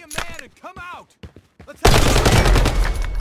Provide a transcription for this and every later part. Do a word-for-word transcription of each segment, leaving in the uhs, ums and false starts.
Be a man and come out. Let's have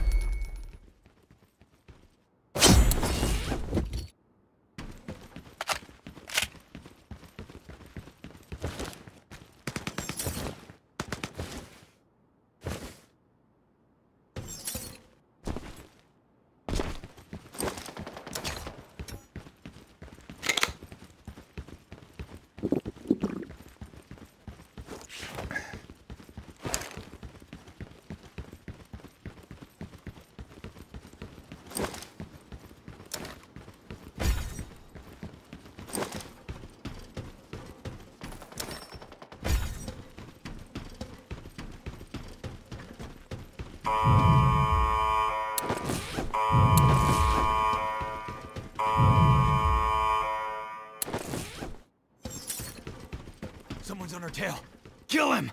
someone's on her tail. Kill him!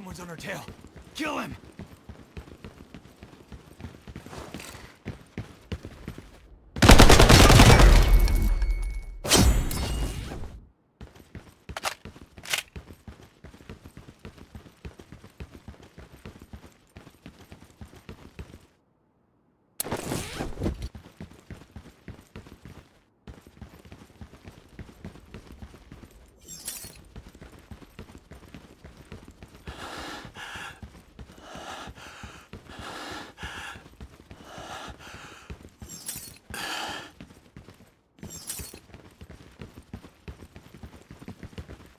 Someone's on our tail. Kill him!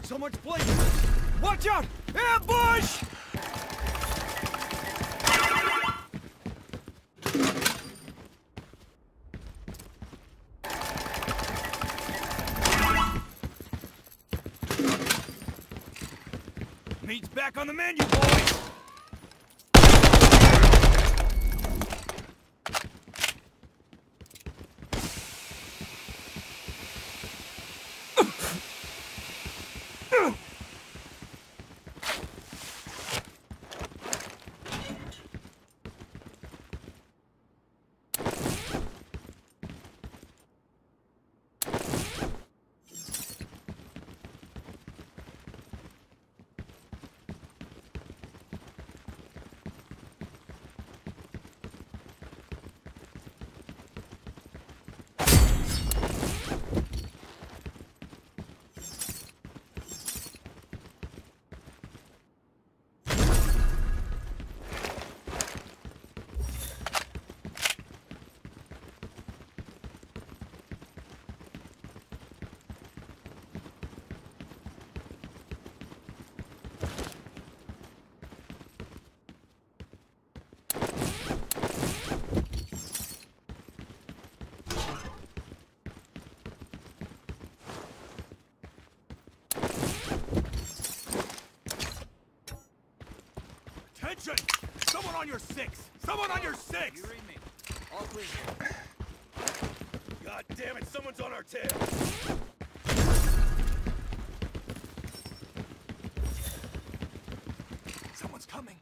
So much blazing! Watch out! Ambush! Meat's back on the menu, boys! Someone on your six! Someone on your six! You read me. All clear. God damn it, someone's on our tail! Someone's coming. Someone's coming.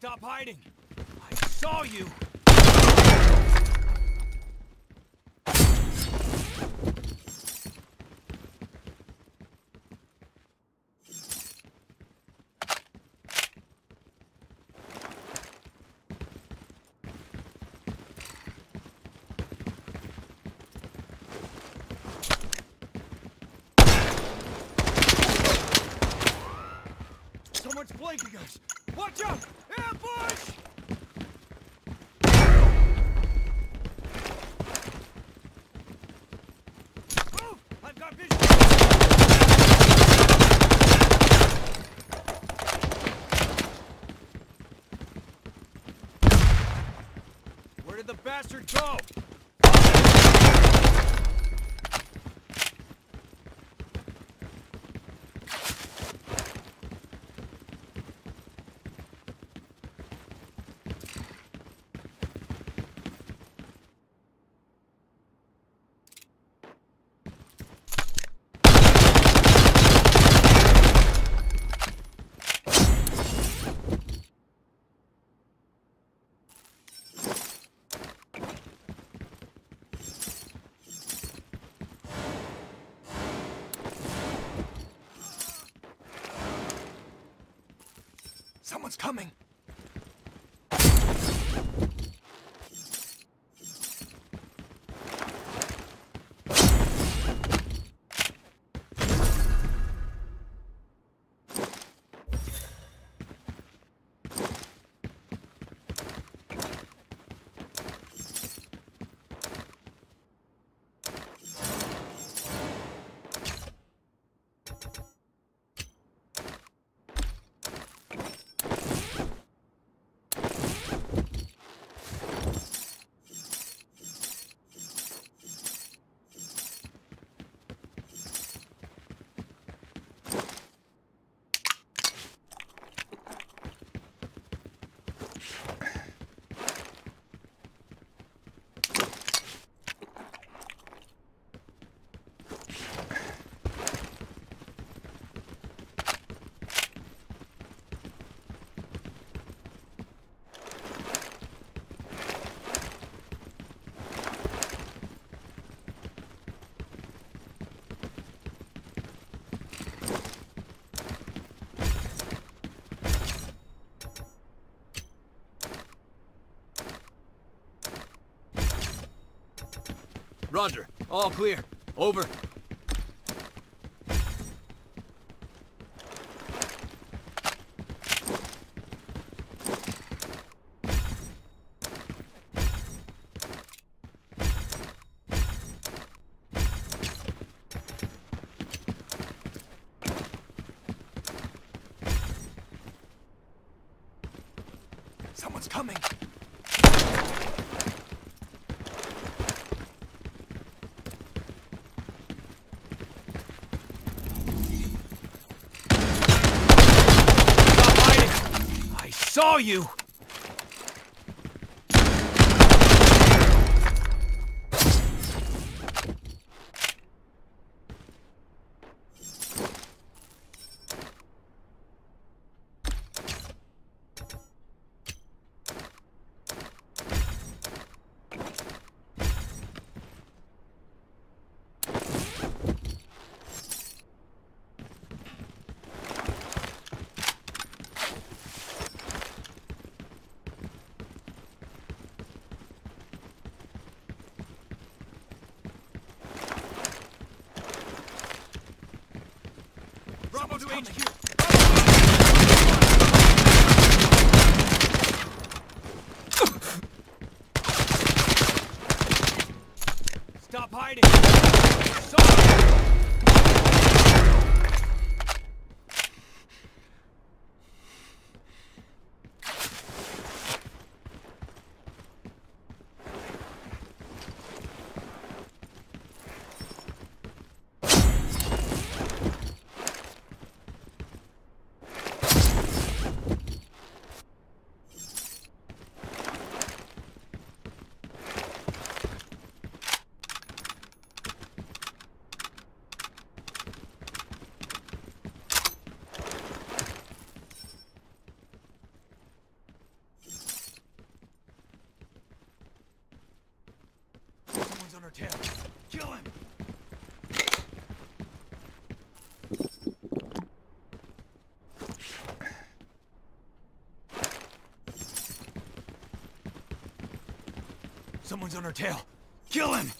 Stop hiding! I saw you! Someone's flanking us! Watch out! Ambush! Oh! I've got vision! Where did the bastard go? Someone's coming. Roger. All clear. Over. Someone's coming. Saw you! To H Q. Stop hiding. Kill him! Someone's on her tail. Kill him!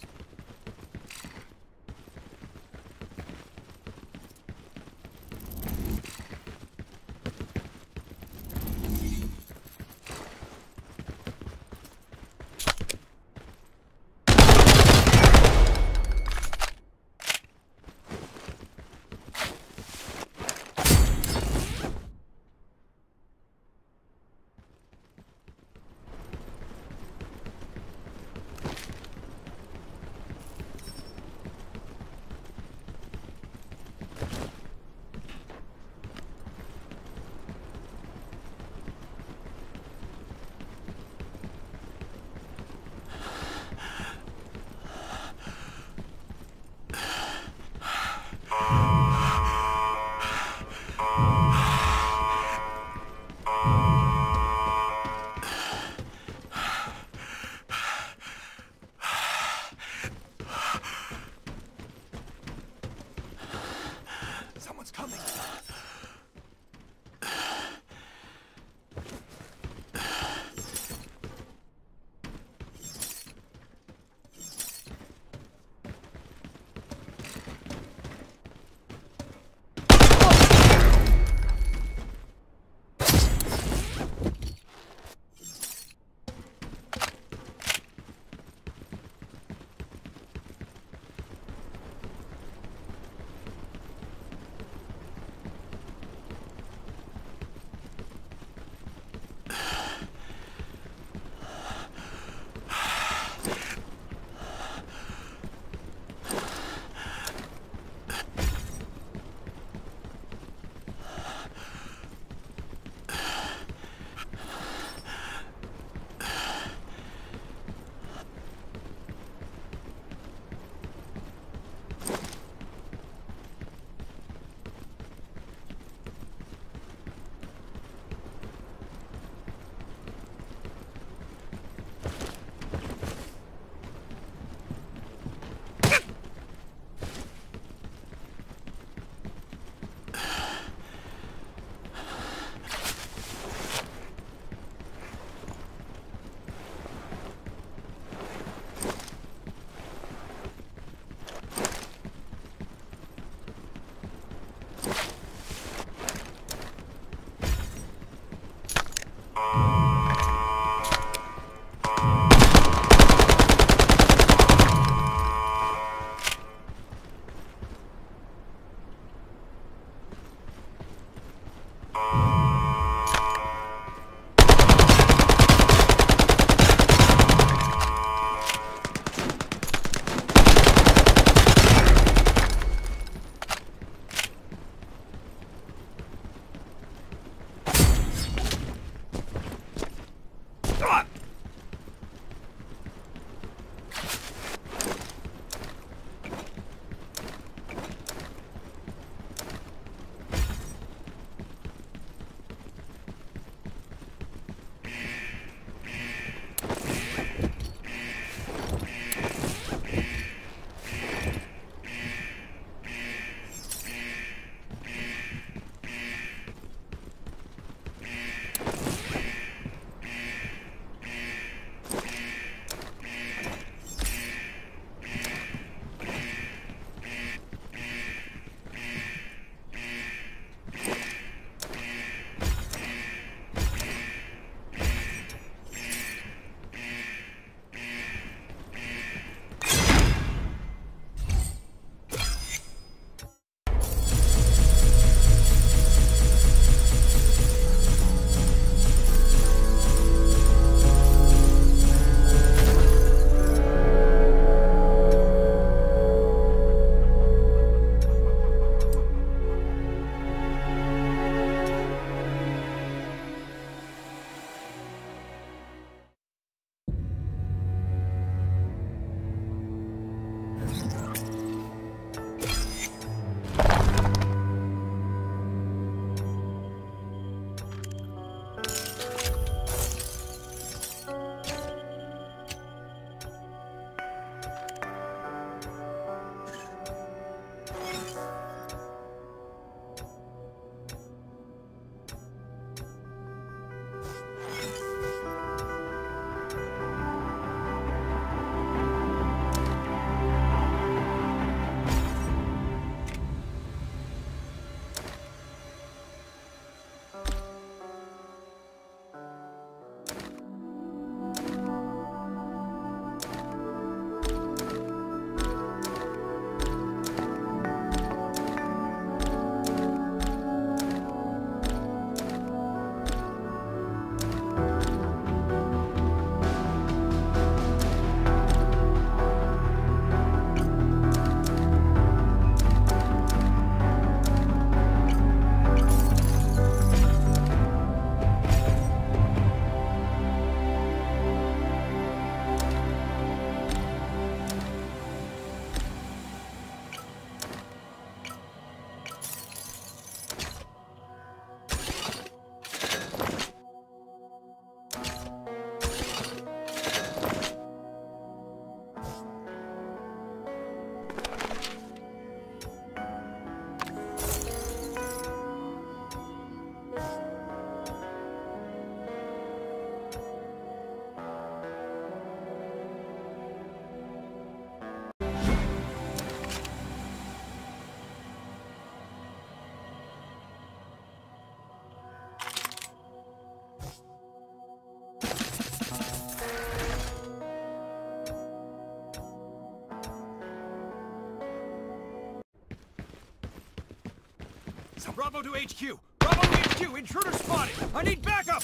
Bravo to H Q! Bravo to H Q! Intruder spotted! I need backup!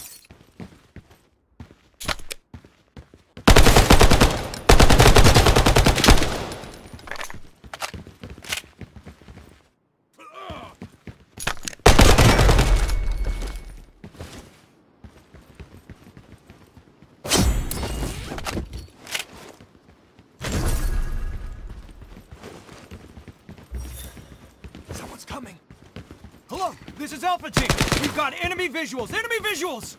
Coming. Hello, this is Alpha Team. We've got enemy visuals. Enemy visuals!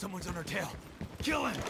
Someone's on our tail. Kill him!